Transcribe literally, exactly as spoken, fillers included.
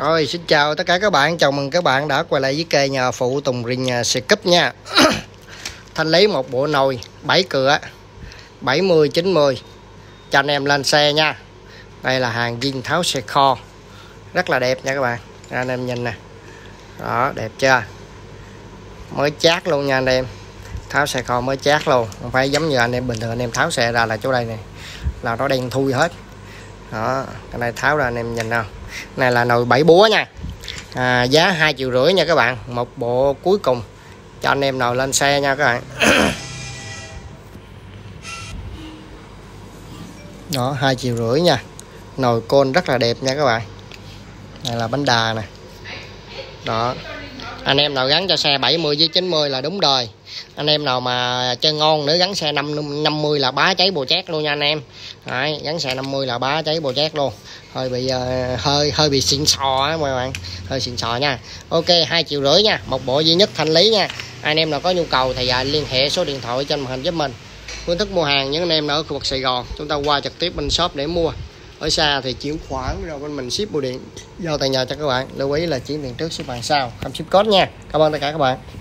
Rồi xin chào tất cả các bạn, chào mừng các bạn đã quay lại với kênh nhà phụ Tùng Rình Xe Cúp nha. Thanh lấy một bộ nồi bảy cửa bảy mươi chín mươi cho anh em lên xe nha. Đây là hàng Vin Tháo xe kho, rất là đẹp nha các bạn. Anh em nhìn nè, đó, đẹp chưa, mới chát luôn nha anh em. Tháo xe kho mới chát luôn, không phải giống như anh em bình thường anh em tháo xe ra là chỗ đây này là nó đen thui hết. Đó, cái này tháo ra anh em nhìn nào. Này là nồi bảy búa nha, à, giá hai triệu rưỡi nha các bạn, một bộ cuối cùng cho anh em nào lên xe nha các bạn. Đó, hai triệu rưỡi nha, nồi côn rất là đẹp nha các bạn. Này là bánh đà nè, đó, anh em nào gắn cho xe bảy mươi với chín mươi là đúng đời. Anh em nào mà chơi ngon nữa gắn xe năm mươi là bá cháy bồ chét luôn nha anh em. Đấy, gắn xe năm mươi là bá cháy bồ chét luôn, hơi bị uh, hơi hơi bị xịn sò á mọi bạn, hơi xịn sò nha. Ok, hai triệu rưỡi nha, một bộ duy nhất, thanh lý nha. Anh em nào có nhu cầu thì uh, liên hệ số điện thoại trên màn hình giúp mình. Phương thức mua hàng, những anh em ở khu vực Sài Gòn chúng ta qua trực tiếp bên shop để mua, ở xa thì chuyển khoản rồi bên mình ship bưu điện giao tại nhà cho các bạn. Lưu ý là chuyển tiền trước ship hàng sau, không ship code nha. Cảm ơn tất cả các bạn.